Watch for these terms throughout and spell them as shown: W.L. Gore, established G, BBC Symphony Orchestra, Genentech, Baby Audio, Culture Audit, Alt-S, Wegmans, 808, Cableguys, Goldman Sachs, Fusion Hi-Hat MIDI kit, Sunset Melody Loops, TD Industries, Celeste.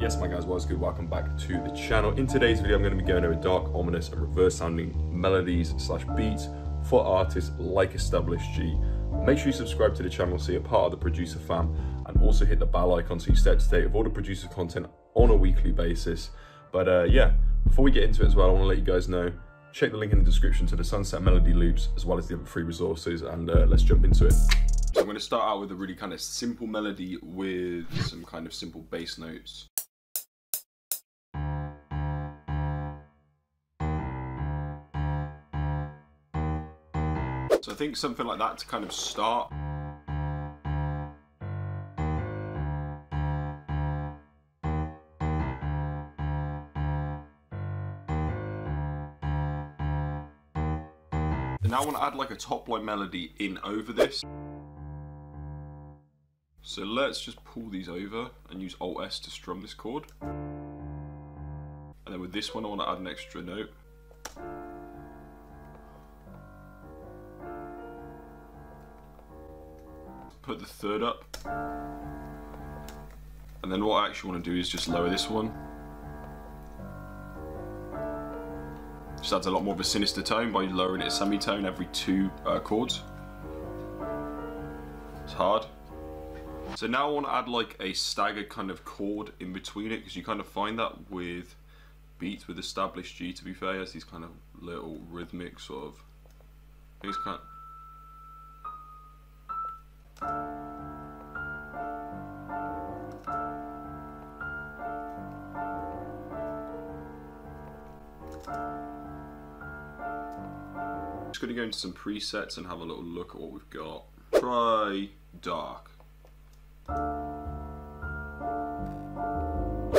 Yes, my guys, what's good? Welcome back to the channel. In today's video, I'm going to be going over dark, ominous, and reverse-sounding melodies slash beats for artists like Established G. Make sure you subscribe to the channel so you're part of the producer fam, and also hit the bell icon so you stay up to date with all the producer content on a weekly basis. But yeah, before we get into it as well, I want to let you guys know, check the link in the description to the Sunset Melody Loops, as well as the other free resources, and let's jump into it. So I'm going to start out with a really kind of simple melody with some kind of simple bass notes. So I think something like that to kind of start. And now I want to add like a top line melody in over this. So let's just pull these over and use Alt-S to strum this chord. And then with this one I want to add an extra note. Put the third up, and then what I actually want to do is just lower this one. Just adds a lot more of a sinister tone by lowering it a semitone every two chords. It's hard. So now I want to add like a staggered kind of chord in between it, because you kind of find that with beats with Established G, to be fair, it has these kind of little rhythmic sort of things kind of. Just going to go into some presets and have a little look at what we've got. Try dark.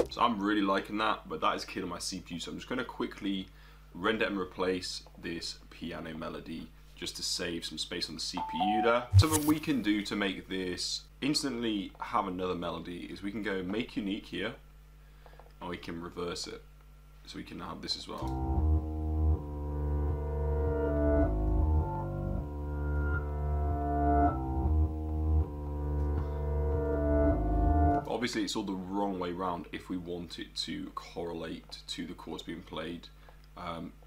So I'm really liking that, but that is killing my CPU, so I'm just going to quickly render and replace this piano melody just to save some space on the CPU there. Something we can do to make this instantly have another melody is we can go make unique here, and we can reverse it. So we can have this as well. But obviously it's all the wrong way round if we want it to correlate to the chords being played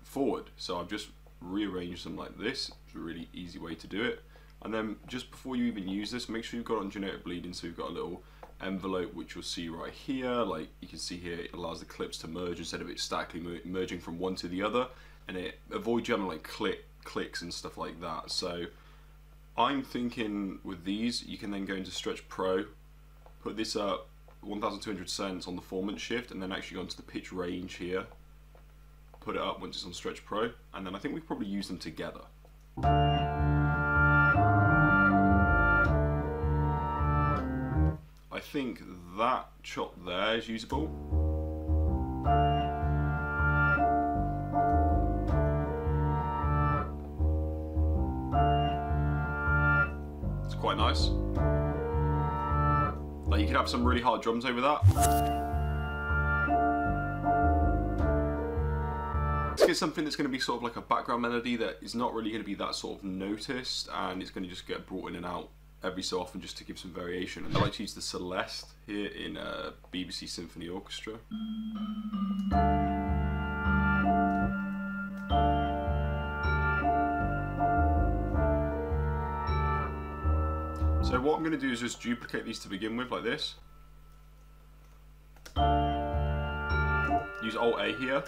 forward. So I've just rearrange them like this. It's a really easy way to do it. And then just before you even use this, make sure you've got on genetic bleeding, so you've got a little envelope which you'll see right here. Like you can see here, it allows the clips to merge instead of it statically merging from one to the other, and it avoids you having like clicks and stuff like that. So I'm thinking with these you can then go into Stretch Pro, put this up 1200 cents on the formant shift, and then actually go into the pitch range here, put it up once it's on Stretch Pro, and then I think we probably use them together. I think that chop there is usable. It's quite nice. Like you could have some really hard drums over that. Let's get something that's going to be sort of like a background melody that is not really going to be that sort of noticed, and it's going to just get brought in and out every so often just to give some variation. I like to use the Celeste here in BBC Symphony Orchestra. So what I'm going to do is just duplicate these to begin with like this. Use Alt A here.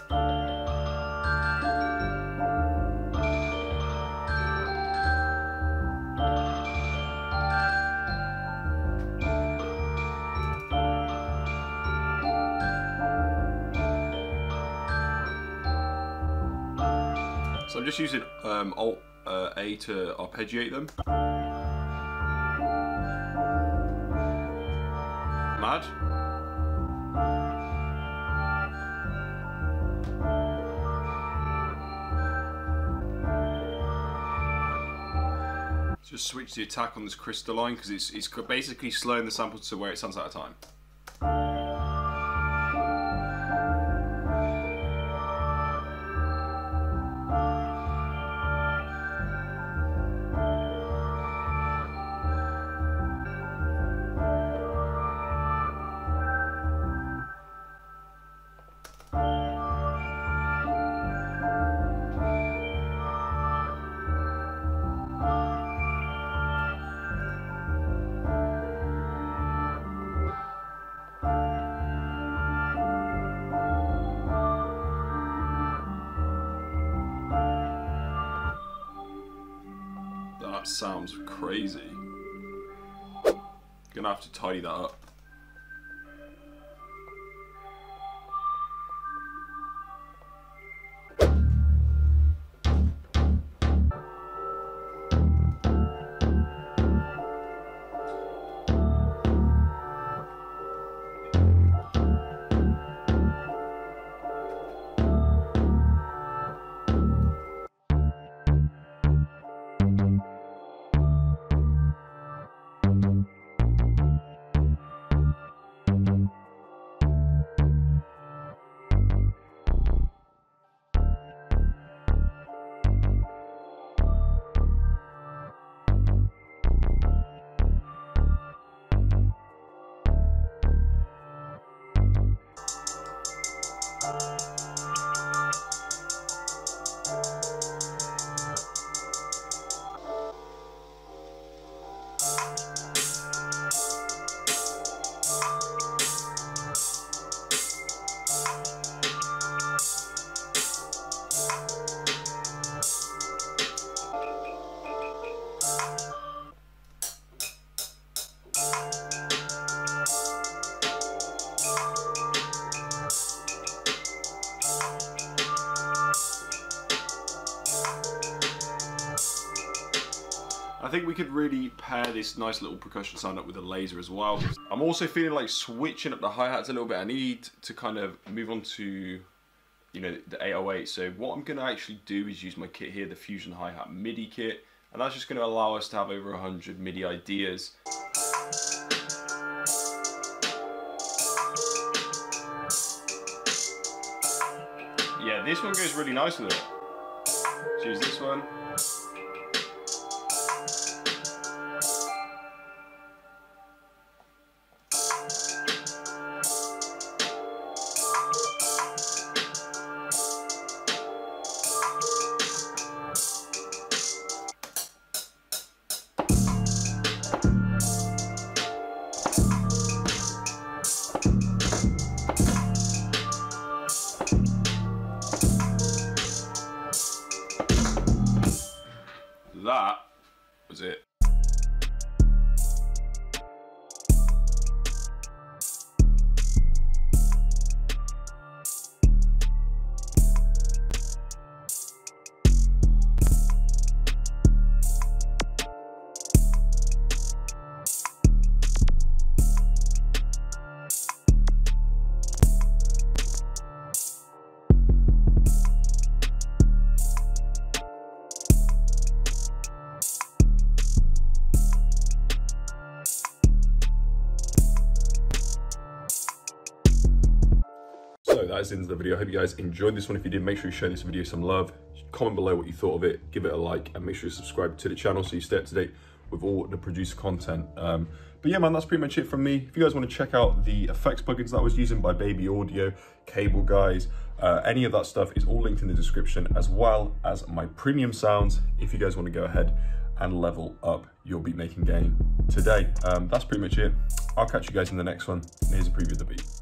So I'm just using Alt A to arpeggiate them. Mad. Just switch the attack on this crystalline, because it's basically slowing the sample to where it sounds out of time. That sounds crazy. Gonna have to tidy that up. I think we could really pair this nice little percussion sound up with a laser as well. I'm also feeling like switching up the hi-hats a little bit. I need to kind of move on to, you know, the 808. So what I'm going to actually do is use my kit here, the Fusion Hi-Hat MIDI kit. And that's just going to allow us to have over 100 MIDI ideas. Yeah, this one goes really nice with it. Let's use this one. That was it. That is the end of the video. I hope you guys enjoyed this one. If you did, make sure you show this video some love. Comment below what you thought of it, give it a like, and make sure you subscribe to the channel so you stay up to date with all the produced content. But yeah, man, that's pretty much it from me. If you guys want to check out the effects plugins that I was using by Baby Audio, Cableguys, any of that stuff is all linked in the description, as well as my premium sounds if you guys want to go ahead and level up your beat making game today. That's pretty much it. I'll catch you guys in the next one. And here's a preview of the beat.